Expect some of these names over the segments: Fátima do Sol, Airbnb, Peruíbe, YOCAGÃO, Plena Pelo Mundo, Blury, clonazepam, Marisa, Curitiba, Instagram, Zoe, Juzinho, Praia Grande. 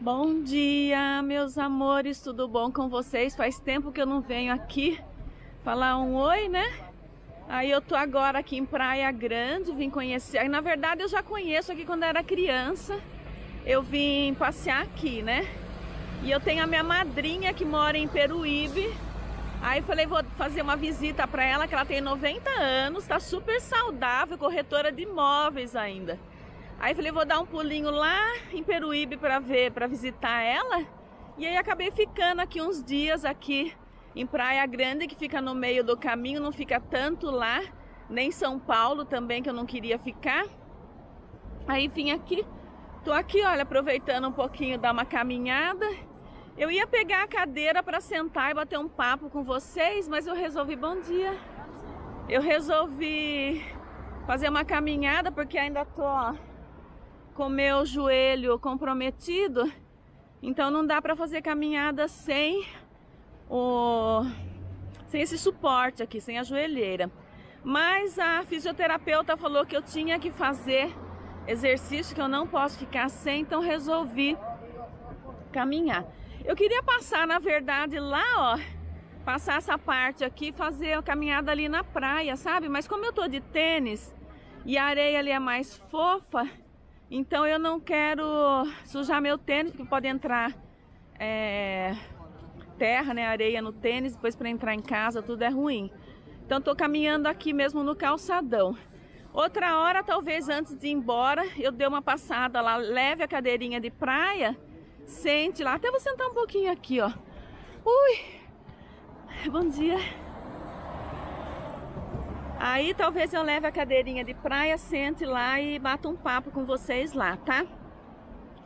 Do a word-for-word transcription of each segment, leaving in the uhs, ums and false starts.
Bom dia, meus amores, tudo bom com vocês? Faz tempo que eu não venho aqui falar um oi, né? Aí eu tô agora aqui em Praia Grande, vim conhecer. Aí, na verdade, eu já conheço aqui quando era criança. Eu vim passear aqui, né? E eu tenho a minha madrinha que mora em Peruíbe. Aí falei, vou fazer uma visita pra ela, que ela tem noventa anos, tá super saudável, corretora de imóveis ainda. Aí falei, vou dar um pulinho lá em Peruíbe para ver, para visitar ela. E aí acabei ficando aqui uns dias aqui em Praia Grande, que fica no meio do caminho, não fica tanto lá, nem São Paulo também, que eu não queria ficar. Aí vim aqui, tô aqui, olha, aproveitando um pouquinho, dar uma caminhada. Eu ia pegar a cadeira para sentar e bater um papo com vocês, mas eu resolvi, bom dia. Eu resolvi fazer uma caminhada porque ainda tô, ó, com o meu joelho comprometido, então não dá para fazer caminhada sem o sem esse suporte aqui, sem a joelheira. Mas a fisioterapeuta falou que eu tinha que fazer exercício, que eu não posso ficar sem, então resolvi caminhar. Eu queria passar, na verdade, lá, ó, passar essa parte aqui, fazer a caminhada ali na praia, sabe? Mas como eu tô de tênis e a areia ali é mais fofa, então eu não quero sujar meu tênis, porque pode entrar é, terra, né, areia no tênis, depois para entrar em casa tudo é ruim. Então tô caminhando aqui mesmo no calçadão. Outra hora, talvez antes de ir embora, eu dê uma passada lá, leve a cadeirinha de praia, sente lá, até vou sentar um pouquinho aqui, ó. Ui, bom dia. Aí talvez eu leve a cadeirinha de praia, sente lá e bata um papo com vocês lá, tá?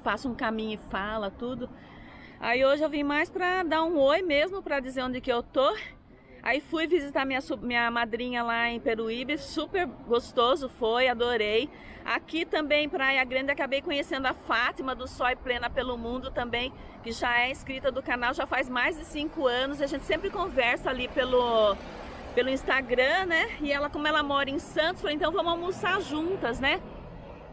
Faço um caminho e fala, tudo. Aí hoje eu vim mais pra dar um oi mesmo, pra dizer onde que eu tô. Aí fui visitar minha, minha madrinha lá em Peruíbe, super gostoso foi, adorei. Aqui também em Praia Grande acabei conhecendo a Fátima do Sol e Plena Pelo Mundo também, que já é inscrita do canal, já faz mais de cinco anos. E a gente sempre conversa ali pelo... pelo Instagram, né? E ela, como ela mora em Santos, falou, então vamos almoçar juntas, né?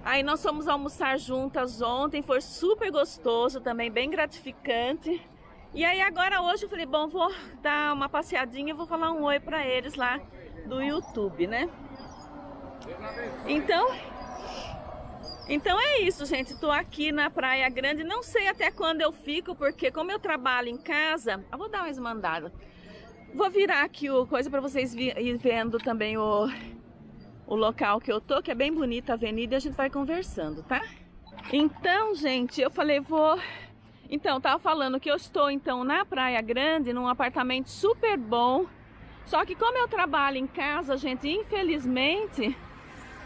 Aí nós fomos almoçar juntas ontem, foi super gostoso também, bem gratificante. E aí agora hoje eu falei, bom, vou dar uma passeadinha e vou falar um oi pra eles lá do YouTube, né? Então... Então é isso, gente, tô aqui na Praia Grande, não sei até quando eu fico, porque como eu trabalho em casa... Eu vou dar uma esmandada. Vou virar aqui o coisa para vocês ir vendo também o, o local que eu tô, que é bem bonita a avenida, e a gente vai conversando, tá? Então, gente, eu falei, vou... Então, tava falando que eu estou, então, na Praia Grande, num apartamento super bom. Só que como eu trabalho em casa, gente, infelizmente,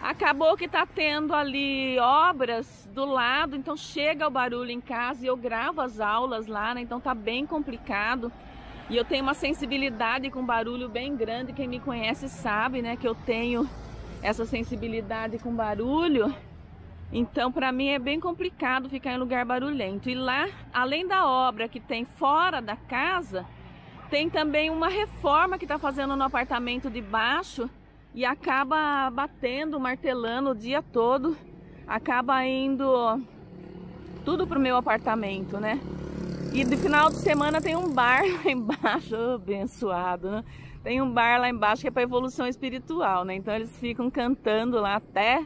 acabou que tá tendo ali obras do lado, então chega o barulho em casa e eu gravo as aulas lá, né? Então tá bem complicado. E eu tenho uma sensibilidade com barulho bem grande, quem me conhece sabe, né, que eu tenho essa sensibilidade com barulho. Então, para mim é bem complicado ficar em lugar barulhento. E lá, além da obra que tem fora da casa, tem também uma reforma que tá fazendo no apartamento de baixo e acaba batendo, martelando o dia todo, acaba indo tudo pro meu apartamento, né? E no final de semana tem um bar lá embaixo, oh, abençoado, né? Tem um bar lá embaixo que é para evolução espiritual, né? Então eles ficam cantando lá até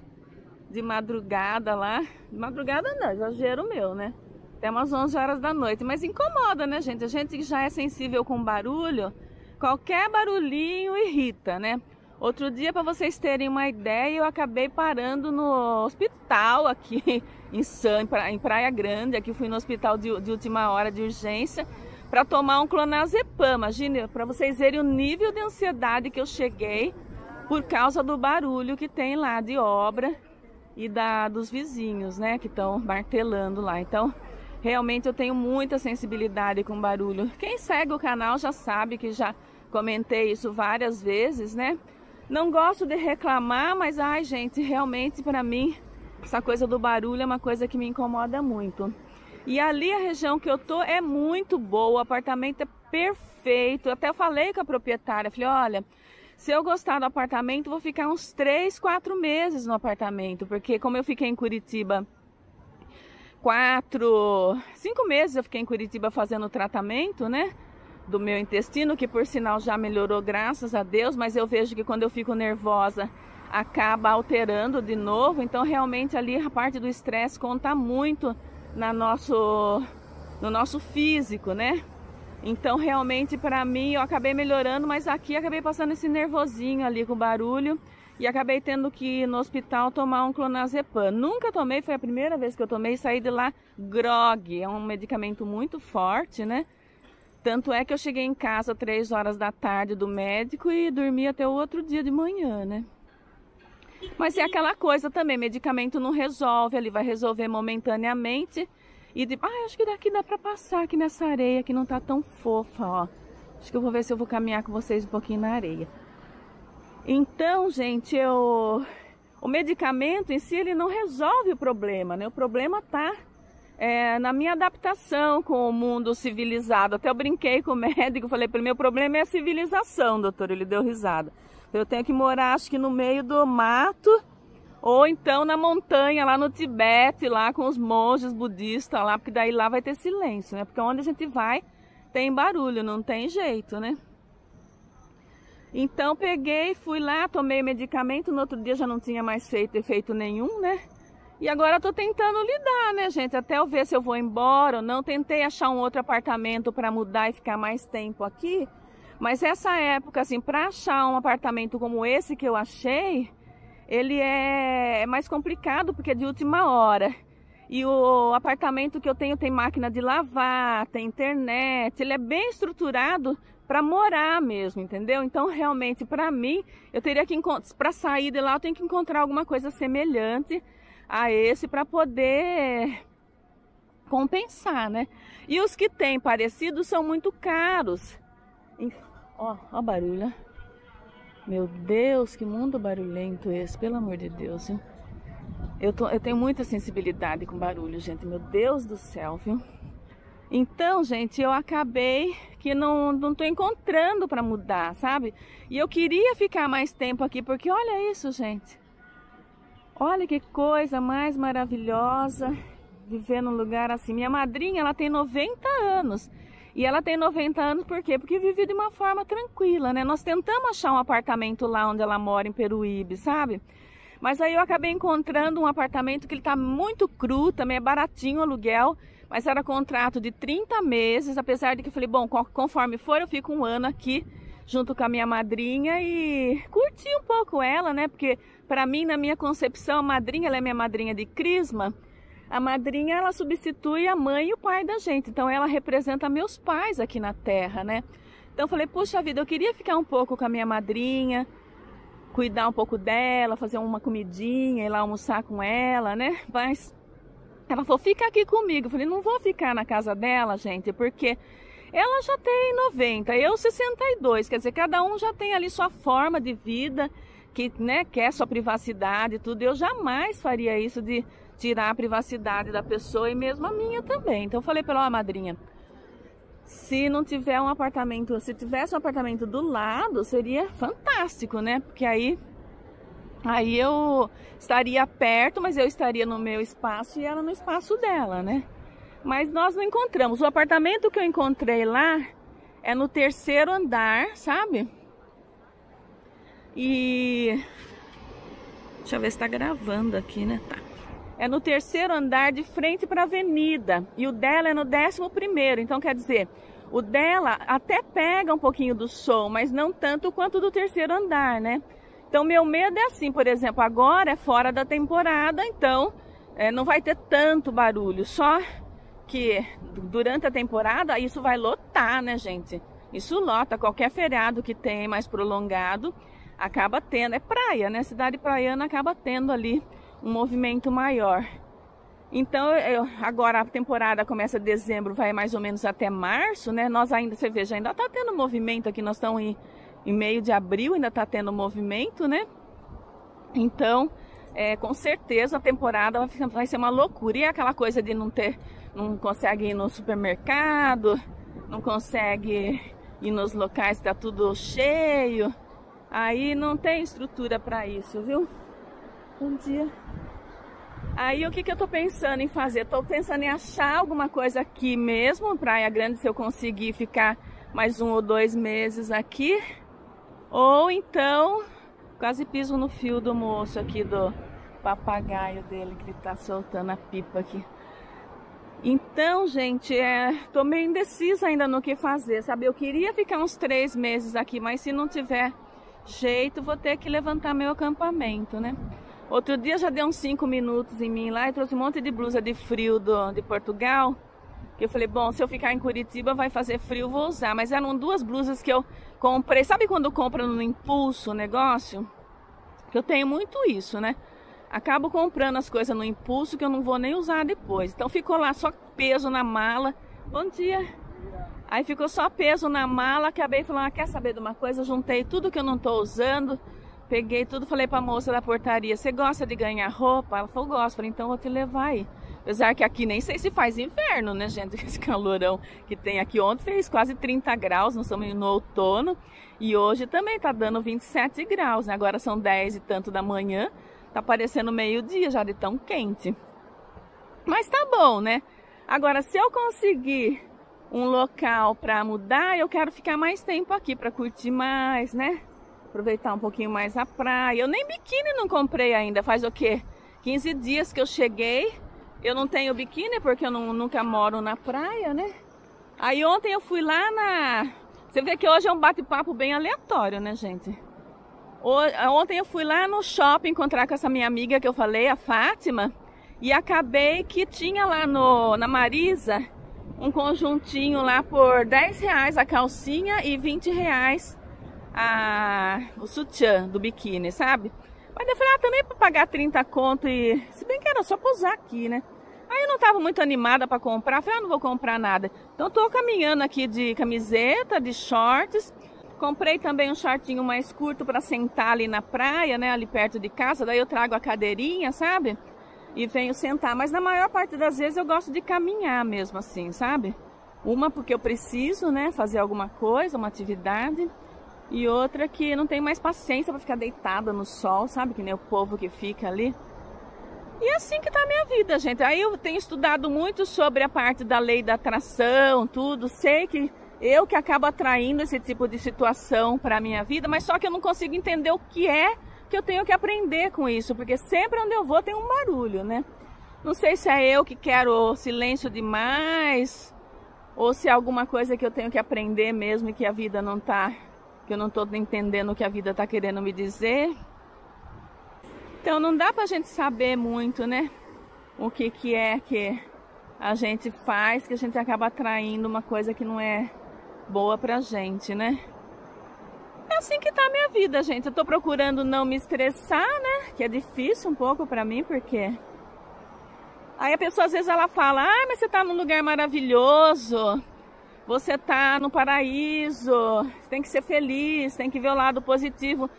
de madrugada lá. De madrugada não, exagero meu, né? Até umas onze horas da noite. Mas incomoda, né, gente? A gente que já é sensível com barulho, qualquer barulhinho irrita, né? Outro dia, para vocês terem uma ideia, eu acabei parando no hospital aqui em, San, em Praia Grande. Aqui fui no hospital de, de última hora, de urgência, para tomar um clonazepam. Imagina, para vocês verem o nível de ansiedade que eu cheguei por causa do barulho que tem lá de obra e da, dos vizinhos, né, que estão martelando lá. Então, realmente eu tenho muita sensibilidade com barulho. Quem segue o canal já sabe que já comentei isso várias vezes, né? Não gosto de reclamar, mas, ai, gente, realmente, para mim, essa coisa do barulho é uma coisa que me incomoda muito. E ali a região que eu tô é muito boa, o apartamento é perfeito. Eu até falei com a proprietária, falei, olha, se eu gostar do apartamento, vou ficar uns três, quatro meses no apartamento. Porque como eu fiquei em Curitiba quatro, cinco meses eu fiquei em Curitiba fazendo tratamento, né? Do meu intestino, que por sinal já melhorou, graças a Deus, mas eu vejo que quando eu fico nervosa acaba alterando de novo. Então realmente ali a parte do estresse conta muito na nosso, no nosso físico, né? Então realmente para mim eu acabei melhorando, mas aqui acabei passando esse nervosinho ali com barulho e acabei tendo que ir no hospital tomar um clonazepam. Nunca tomei, foi a primeira vez que eu tomei e saí de lá grogue. É um medicamento muito forte, né? Tanto é que eu cheguei em casa três horas da tarde do médico e dormi até o outro dia de manhã, né? Mas é aquela coisa também, medicamento não resolve, ele vai resolver momentaneamente. E de... ah, acho que daqui dá pra passar aqui nessa areia que não tá tão fofa, ó. Acho que eu vou ver se eu vou caminhar com vocês um pouquinho na areia. Então, gente, eu... o medicamento em si, ele não resolve o problema, né? O problema tá... É, na minha adaptação com o mundo civilizado. Até eu brinquei com o médico, falei, para o meu problema é a civilização, doutor. Ele deu risada. Eu tenho que morar, acho que no meio do mato, ou então na montanha, lá no Tibete, lá com os monges budistas lá, porque daí lá vai ter silêncio, né? Porque onde a gente vai tem barulho, não tem jeito, né? Então peguei, fui lá, tomei medicamento, no outro dia já não tinha mais feito efeito nenhum, né? E agora eu tô tentando lidar, né, gente? Até eu ver se eu vou embora ou não. Tentei achar um outro apartamento para mudar e ficar mais tempo aqui. Mas essa época, assim, para achar um apartamento como esse que eu achei, ele é mais complicado porque é de última hora. E o apartamento que eu tenho tem máquina de lavar, tem internet. Ele é bem estruturado para morar mesmo, entendeu? Então, realmente, para mim, eu teria que para sair de lá, eu tenho que encontrar alguma coisa semelhante a esse para poder compensar, né? E os que tem parecidos são muito caros. E, ó, ó barulho. Meu Deus, que mundo barulhento esse, pelo amor de Deus, viu? Eu, tô, eu tenho muita sensibilidade com barulho, gente. Meu Deus do céu, viu? Então, gente, eu acabei que não, não tô encontrando para mudar, sabe? E eu queria ficar mais tempo aqui, porque olha isso, gente. Olha que coisa mais maravilhosa viver num lugar assim. Minha madrinha, ela tem noventa anos. E ela tem noventa anos por quê? Porque vive de uma forma tranquila, né? Nós tentamos achar um apartamento lá onde ela mora, em Peruíbe, sabe? Mas aí eu acabei encontrando um apartamento que ele tá muito cru, também é baratinho o aluguel. Mas era contrato de trinta meses, apesar de que eu falei, bom, conforme for eu fico um ano aqui junto com a minha madrinha e curti um pouco ela, né? Porque para mim, na minha concepção, a madrinha, ela é minha madrinha de crisma. A madrinha, ela substitui a mãe e o pai da gente. Então, ela representa meus pais aqui na Terra, né? Então, eu falei, puxa vida, eu queria ficar um pouco com a minha madrinha, cuidar um pouco dela, fazer uma comidinha, ir lá almoçar com ela, né? Mas ela falou, fica aqui comigo. Eu falei, não vou ficar na casa dela, gente, porque... ela já tem noventa, eu sessenta e dois, quer dizer, cada um já tem ali sua forma de vida, que, né, quer sua privacidade e tudo. Eu jamais faria isso de tirar a privacidade da pessoa e mesmo a minha também. Então eu falei pra ela, madrinha, se não tiver um apartamento, se tivesse um apartamento do lado, seria fantástico, né? Porque aí, aí eu estaria perto, mas eu estaria no meu espaço e ela no espaço dela, né? Mas nós não encontramos. O apartamento que eu encontrei lá é no terceiro andar, sabe? E... deixa eu ver se tá gravando aqui, né? Tá. É no terceiro andar, de frente para a avenida. E o dela é no décimo primeiro. Então, quer dizer, o dela até pega um pouquinho do som, mas não tanto quanto do terceiro andar, né? Então, meu medo é assim, por exemplo, agora é fora da temporada, então é, não vai ter tanto barulho, só... que durante a temporada isso vai lotar, né, gente? Isso lota, qualquer feriado que tem mais prolongado acaba tendo, é praia, né? Cidade praiana acaba tendo ali um movimento maior. Então, eu, agora a temporada começa em dezembro, vai mais ou menos até março, né? Nós ainda, você veja, ainda tá tendo movimento aqui, nós estamos em, em meio de abril, ainda tá tendo movimento, né? Então, é, com certeza a temporada vai, vai ser uma loucura. E é aquela coisa de não ter... não consegue ir no supermercado, não consegue ir nos locais que tá tudo cheio. Aí não tem estrutura para isso, viu? Bom dia. Aí o que que eu tô pensando em fazer? Tô pensando em achar alguma coisa aqui mesmo, em Praia Grande, se eu conseguir ficar mais um ou dois meses aqui. Ou então, quase piso no fio do moço aqui, do papagaio dele, que ele tá soltando a pipa aqui. Então, gente, é, tô meio indecisa ainda no que fazer, sabe? Eu queria ficar uns três meses aqui, mas se não tiver jeito, vou ter que levantar meu acampamento, né? Outro dia já deu uns cinco minutos em mim lá e trouxe um monte de blusa de frio do, de Portugal. Que eu falei, bom, se eu ficar em Curitiba vai fazer frio, vou usar. Mas eram duas blusas que eu comprei. Sabe quando compra no impulso o negócio? Que eu tenho muito isso, né? Acabo comprando as coisas no impulso que eu não vou nem usar depois. Então ficou lá só peso na mala. Bom dia! Aí ficou só peso na mala, acabei falando, ah, quer saber de uma coisa? Eu juntei tudo que eu não tô usando, peguei tudo, falei pra moça da portaria, você gosta de ganhar roupa? Ela falou, gosto. Falei, então vou te levar aí. Apesar que aqui nem sei se faz inverno, né, gente? Esse calorão que tem aqui. Ontem fez quase trinta graus, nós estamos no outono. E hoje também tá dando vinte e sete graus, né? Agora são dez e tanto da manhã. Tá parecendo meio-dia já de tão quente. Mas tá bom, né? Agora, se eu conseguir um local pra mudar, eu quero ficar mais tempo aqui pra curtir mais, né? Aproveitar um pouquinho mais a praia. Eu nem biquíni não comprei ainda. Faz o quê? quinze dias que eu cheguei. Eu não tenho biquíni porque eu não, nunca moro na praia, né? Aí ontem eu fui lá na... Você vê que hoje é um bate-papo bem aleatório, né, gente? Ontem eu fui lá no shopping encontrar com essa minha amiga que eu falei, a Fátima. E acabei que tinha lá no, na Marisa um conjuntinho lá por dez reais a calcinha e vinte reais a, o sutiã do biquíni, sabe? Mas eu falei, ah, também pra pagar trinta conto e... Se bem que era só pra usar aqui, né? Aí eu não tava muito animada pra comprar, falei, ah, não vou comprar nada. Então tô caminhando aqui de camiseta, de shorts. Comprei também um shortinho mais curto pra sentar ali na praia, né? Ali perto de casa, daí eu trago a cadeirinha, sabe? E venho sentar, mas na maior parte das vezes eu gosto de caminhar mesmo assim, sabe? Uma porque eu preciso, né? Fazer alguma coisa, uma atividade. E outra que não tenho mais paciência pra ficar deitada no sol, sabe? Que nem o povo que fica ali. E é assim que tá a minha vida, gente. Aí eu tenho estudado muito sobre a parte da lei da atração, tudo. Sei que... Eu que acabo atraindo esse tipo de situação para a minha vida, mas só que eu não consigo entender o que é que eu tenho que aprender com isso, porque sempre onde eu vou tem um barulho, né? Não sei se é eu que quero silêncio demais, ou se é alguma coisa que eu tenho que aprender mesmo e que a vida não tá, que eu não tô entendendo o que a vida tá querendo me dizer. Então não dá pra gente saber muito, né? O que que é que a gente faz, que a gente acaba atraindo uma coisa que não é boa pra gente, né? É assim que tá a minha vida, gente. Eu tô procurando não me estressar, né? Que é difícil um pouco pra mim, porque... Aí a pessoa, às vezes, ela fala, ah, mas você tá num lugar maravilhoso, você tá no paraíso, você tem que ser feliz, tem que ver o lado positivo.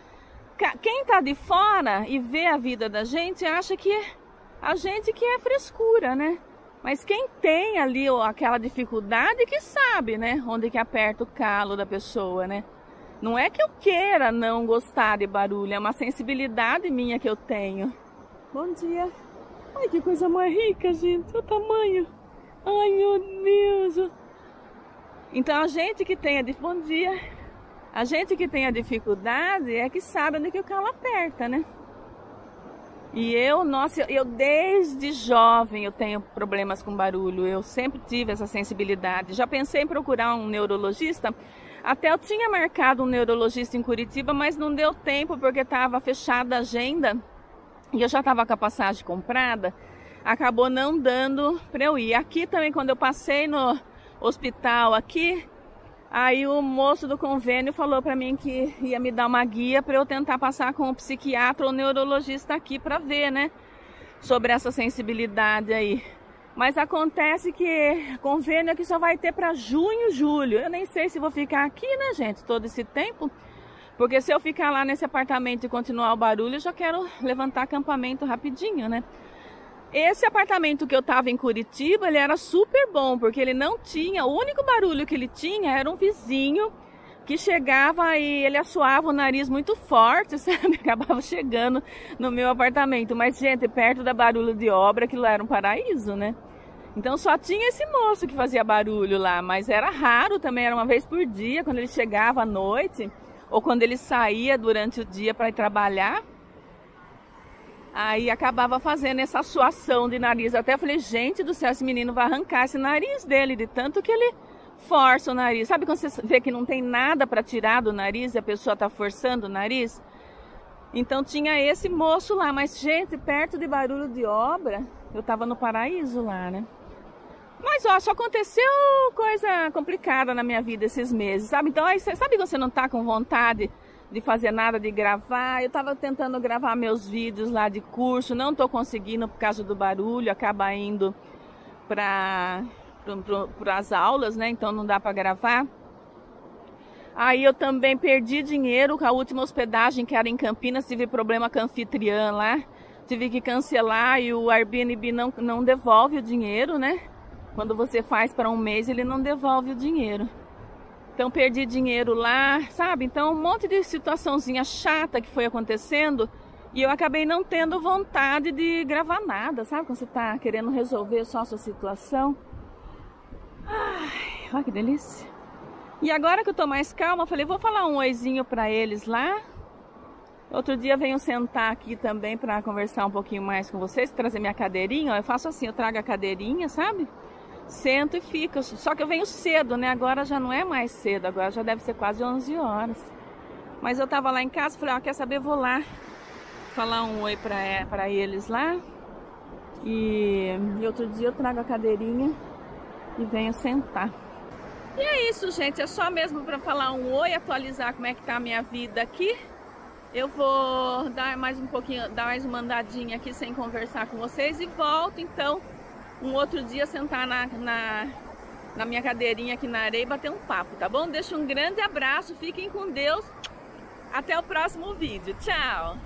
Quem tá de fora e vê a vida da gente, acha que a gente que é frescura, né? Mas quem tem ali aquela dificuldade que sabe, né? Onde que aperta o calo da pessoa, né? Não é que eu queira não gostar de barulho, é uma sensibilidade minha que eu tenho. Bom dia. Ai, que coisa mais rica, gente. O tamanho. Ai, meu Deus. Então a gente que tem a dificuldade... Bom dia. A gente que tem a dificuldade é que sabe onde que o calo aperta, né? E eu, nossa, eu desde jovem eu tenho problemas com barulho, eu sempre tive essa sensibilidade. Já pensei em procurar um neurologista, até eu tinha marcado um neurologista em Curitiba, mas não deu tempo porque estava fechada a agenda e eu já estava com a passagem comprada, acabou não dando para eu ir. Aqui também, quando eu passei no hospital aqui, aí o moço do convênio falou pra mim que ia me dar uma guia pra eu tentar passar com o psiquiatra ou neurologista aqui pra ver, né? Sobre essa sensibilidade aí. Mas acontece que convênio aqui só vai ter pra junho, julho. Eu nem sei se vou ficar aqui, né, gente? Todo esse tempo. Porque se eu ficar lá nesse apartamento e continuar o barulho, eu já quero levantar acampamento rapidinho, né? Esse apartamento que eu tava em Curitiba, ele era super bom, porque ele não tinha... O único barulho que ele tinha era um vizinho que chegava e ele assoava o nariz muito forte, sabe? Acabava chegando no meu apartamento. Mas, gente, perto da barulho de obra, aquilo era um paraíso, né? Então só tinha esse moço que fazia barulho lá, mas era raro também, era uma vez por dia, quando ele chegava à noite, ou quando ele saía durante o dia para ir trabalhar, aí acabava fazendo essa suação de nariz. Eu até falei, gente do céu, esse menino vai arrancar esse nariz dele, de tanto que ele força o nariz. Sabe quando você vê que não tem nada para tirar do nariz e a pessoa está forçando o nariz? Então tinha esse moço lá, mas gente, perto de barulho de obra, eu tava no paraíso lá, né? Mas, ó, só aconteceu coisa complicada na minha vida esses meses, sabe? Então, aí, sabe quando você não tá com vontade de fazer nada, de gravar? Eu tava tentando gravar meus vídeos lá de curso, não tô conseguindo por causa do barulho, acaba indo pra, pra, pra, pras aulas, né? Então não dá pra gravar. Aí eu também perdi dinheiro com a última hospedagem, que era em Campinas, tive problema com a anfitriã lá. Tive que cancelar e o Airbnb não, não devolve o dinheiro, né? Quando você faz para um mês, ele não devolve o dinheiro. Então, perdi dinheiro lá, sabe? Então, um monte de situaçãozinha chata que foi acontecendo e eu acabei não tendo vontade de gravar nada, sabe? Quando você tá querendo resolver só a sua situação. Ai, olha que delícia. E agora que eu tô mais calma, eu falei, vou falar um oizinho para eles lá. Outro dia venho sentar aqui também para conversar um pouquinho mais com vocês, trazer minha cadeirinha. Eu faço assim, eu trago a cadeirinha, sabe? Sento e fico. Só que eu venho cedo, né? Agora já não é mais cedo, agora já deve ser quase onze horas. Mas eu tava lá em casa, falei, ó, quer saber? Vou lá falar um oi pra, pra eles lá. E, e outro dia eu trago a cadeirinha e venho sentar. E é isso, gente. É só mesmo para falar um oi, atualizar como é que tá a minha vida aqui. Eu vou dar mais um pouquinho, dar mais uma andadinha aqui sem conversar com vocês e volto então um outro dia sentar na, na, na minha cadeirinha aqui na areia e bater um papo, tá bom? Deixo um grande abraço, fiquem com Deus, até o próximo vídeo, tchau!